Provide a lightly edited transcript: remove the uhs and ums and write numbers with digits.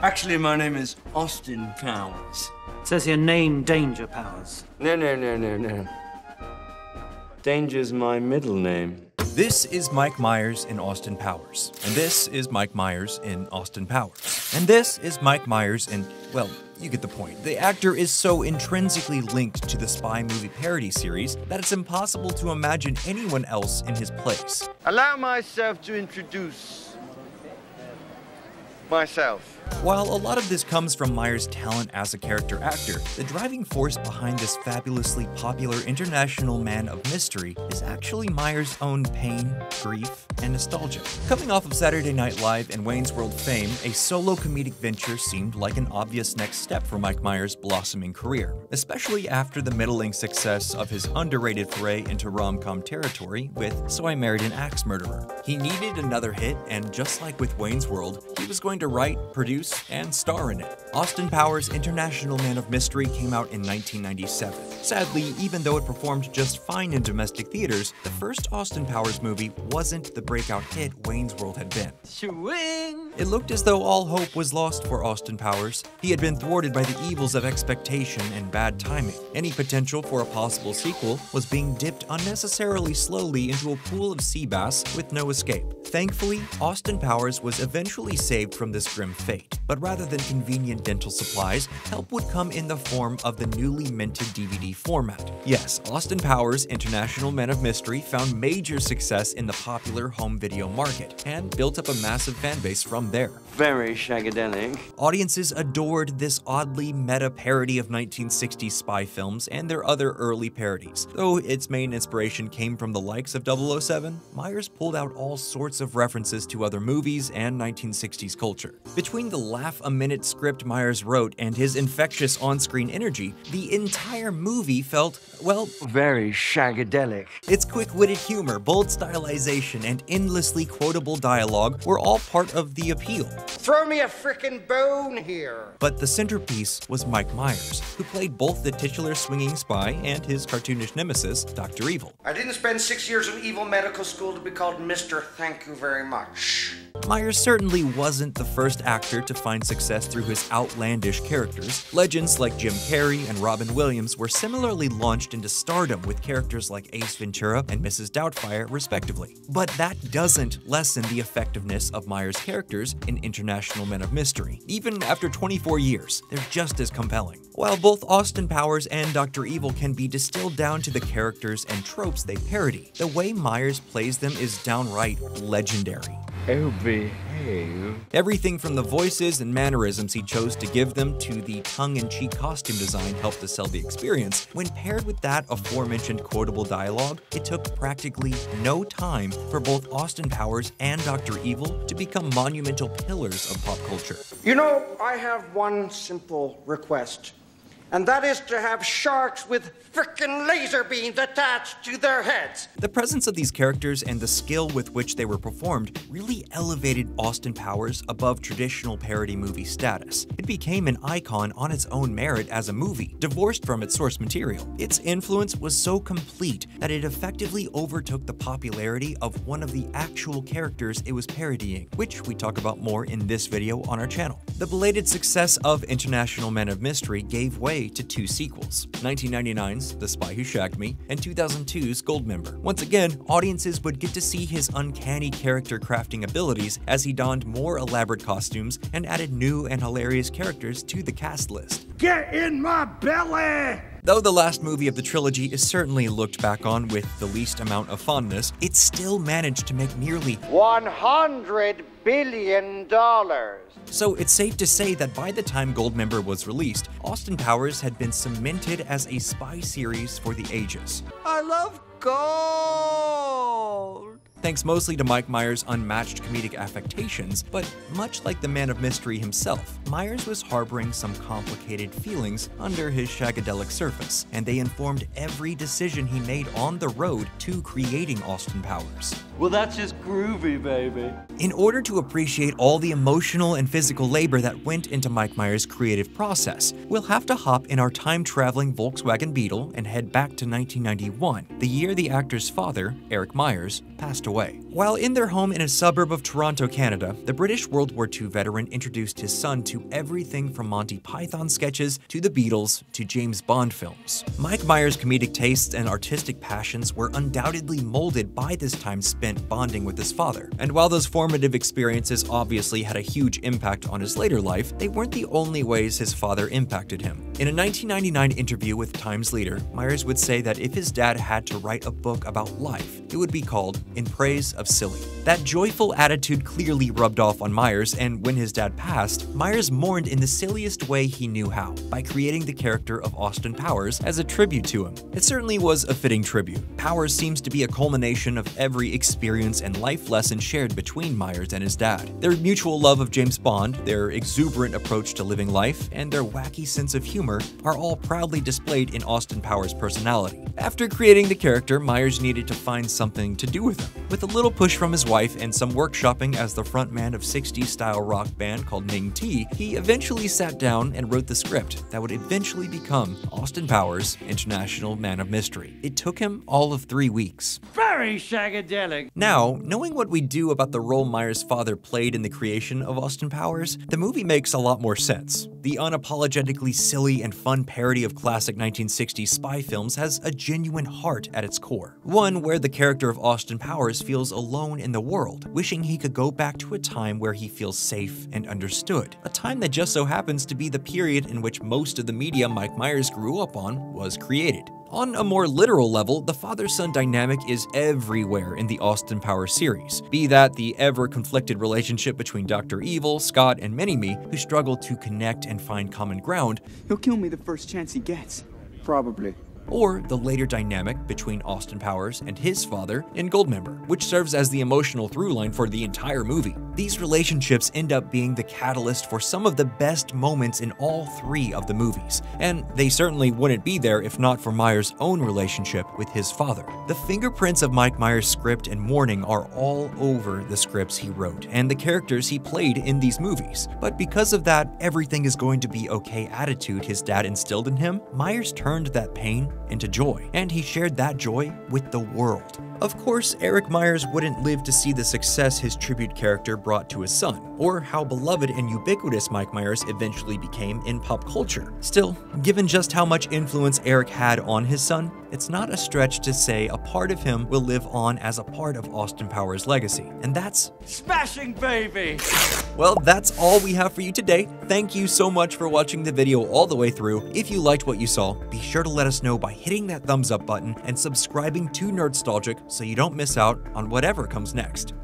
Actually, my name is Austin Powers. It says here, name Danger Powers. No. Danger's my middle name. This is Mike Myers in Austin Powers. And this is Mike Myers in Austin Powers. And this is Mike Myers in, well, you get the point. The actor is so intrinsically linked to the spy movie parody series that it's impossible to imagine anyone else in his place. Allow myself to introduce myself. While a lot of this comes from Myers' talent as a character actor, the driving force behind this fabulously popular International Man of Mystery is actually Myers' own pain, grief, and nostalgia. Coming off of Saturday Night Live and Wayne's World fame, a solo comedic venture seemed like an obvious next step for Mike Myers' blossoming career, especially after the middling success of his underrated foray into rom-com territory with So I Married an Axe Murderer. He needed another hit, and just like with Wayne's World, he was going to write, produce, and star in it. Austin Powers' International Man of Mystery came out in 1997. Sadly, even though it performed just fine in domestic theaters, the first Austin Powers movie wasn't the breakout hit Wayne's World had been. Swing. It looked as though all hope was lost for Austin Powers. He had been thwarted by the evils of expectation and bad timing. Any potential for a possible sequel was being dipped unnecessarily slowly into a pool of sea bass with no escape. Thankfully, Austin Powers was eventually saved from this grim fate. But rather than convenient dental supplies, help would come in the form of the newly minted DVD format. Yes, Austin Powers' International Man of Mystery found major success in the popular home video market and built up a massive fan base from there. Very shagadelic. Audiences adored this oddly meta parody of 1960s spy films and their other early parodies. Though its main inspiration came from the likes of 007, Myers pulled out all sorts of references to other movies and 1960s culture. Between the laugh-a-minute script Myers wrote and his infectious on-screen energy, the entire movie felt, well, very shagadelic. Its quick-witted humor, bold stylization, and endlessly quotable dialogue were all part of the appeal. Throw me a frickin' bone here! But the centerpiece was Mike Myers, who played both the titular swinging spy and his cartoonish nemesis, Dr. Evil. I didn't spend 6 years in evil medical school to be called Mr. Thank You Very Much. Myers certainly wasn't the first actor to find success through his outlandish characters. Legends like Jim Carrey and Robin Williams were similarly launched into stardom with characters like Ace Ventura and Mrs. Doubtfire, respectively. But that doesn't lessen the effectiveness of Myers' characters in International Men of Mystery. Even after 24 years, they're just as compelling. While both Austin Powers and Dr. Evil can be distilled down to the characters and tropes they parody, the way Myers plays them is downright legendary. Oh, behave. Everything from the voices and mannerisms he chose to give them to the tongue-in-cheek costume design helped to sell the experience. When paired with that aforementioned quotable dialogue, it took practically no time for both Austin Powers and Dr. Evil to become monumental pillars of pop culture. You know, I have one simple request, and that is to have sharks with frickin' laser beams attached to their heads. The presence of these characters and the skill with which they were performed really elevated Austin Powers above traditional parody movie status. It became an icon on its own merit as a movie, divorced from its source material. Its influence was so complete that it effectively overtook the popularity of one of the actual characters it was parodying, which we talk about more in this video on our channel. The belated success of International Men of Mystery gave way to two sequels, 1999's The Spy Who Shagged Me and 2002's Goldmember. Once again, audiences would get to see his uncanny character crafting abilities as he donned more elaborate costumes and added new and hilarious characters to the cast list. Get in my belly! Though the last movie of the trilogy is certainly looked back on with the least amount of fondness, it still managed to make nearly $100 billion. So it's safe to say that by the time Goldmember was released, Austin Powers had been cemented as a spy series for the ages. I love gold! Thanks mostly to Mike Myers' unmatched comedic affectations, but much like the Man of Mystery himself, Myers was harboring some complicated feelings under his shagadelic surface, and they informed every decision he made on the road to creating Austin Powers. Well, that's just groovy, baby. In order to appreciate all the emotional and physical labor that went into Mike Myers' creative process, we'll have to hop in our time-traveling Volkswagen Beetle and head back to 1991, the year the actor's father, Eric Myers, passed away. While in their home in a suburb of Toronto, Canada, the British World War II veteran introduced his son to everything from Monty Python sketches to the Beatles to James Bond films. Mike Myers' comedic tastes and artistic passions were undoubtedly molded by this time spent bonding with his father. And while those formative experiences obviously had a huge impact on his later life, they weren't the only ways his father impacted him. In a 1999 interview with Times Leader, Myers would say that if his dad had to write a book about life, it would be called In Praise of Silly. That joyful attitude clearly rubbed off on Myers, and when his dad passed, Myers mourned in the silliest way he knew how, by creating the character of Austin Powers as a tribute to him. It certainly was a fitting tribute. Powers seems to be a culmination of every experience and life lesson shared between Myers and his dad. Their mutual love of James Bond, their exuberant approach to living life, and their wacky sense of humor are all proudly displayed in Austin Powers' personality. After creating the character, Myers needed to find something to do with him. With a little push from his wife and some workshopping as the frontman of 60s-style rock band called Ning Ti, he eventually sat down and wrote the script that would eventually become Austin Powers' International Man of Mystery. It took him all of 3 weeks. Very shagadelic! Now, knowing what we do about the role Myers' father played in the creation of Austin Powers, the movie makes a lot more sense. The unapologetically silly and fun parody of classic 1960s spy films has a genuine heart at its core. One where the character of Austin Powers feels alone in the world, wishing he could go back to a time where he feels safe and understood. A time that just so happens to be the period in which most of the media Mike Myers grew up on was created. On a more literal level, the father-son dynamic is everywhere in the Austin Powers series, be that the ever-conflicted relationship between Dr. Evil, Scott, and Mini Me, who struggle to connect and find common ground. He'll kill me the first chance he gets. Probably. Or the later dynamic between Austin Powers and his father in Goldmember, which serves as the emotional through-line for the entire movie. These relationships end up being the catalyst for some of the best moments in all three of the movies, and they certainly wouldn't be there if not for Myers' own relationship with his father. The fingerprints of Mike Myers' script and mourning are all over the scripts he wrote and the characters he played in these movies, but because of that everything is going to be okay attitude his dad instilled in him, Myers turned that pain into joy, and he shared that joy with the world. Of course, Eric Myers wouldn't live to see the success his tribute character brought to his son, or how beloved and ubiquitous Mike Myers eventually became in pop culture. Still, given just how much influence Eric had on his son, it's not a stretch to say a part of him will live on as a part of Austin Powers' legacy, and that's… smashing, baby! Well, that's all we have for you today. Thank you so much for watching the video all the way through. If you liked what you saw, be sure to let us know by hitting that thumbs up button and subscribing to Nerdstalgic so you don't miss out on whatever comes next.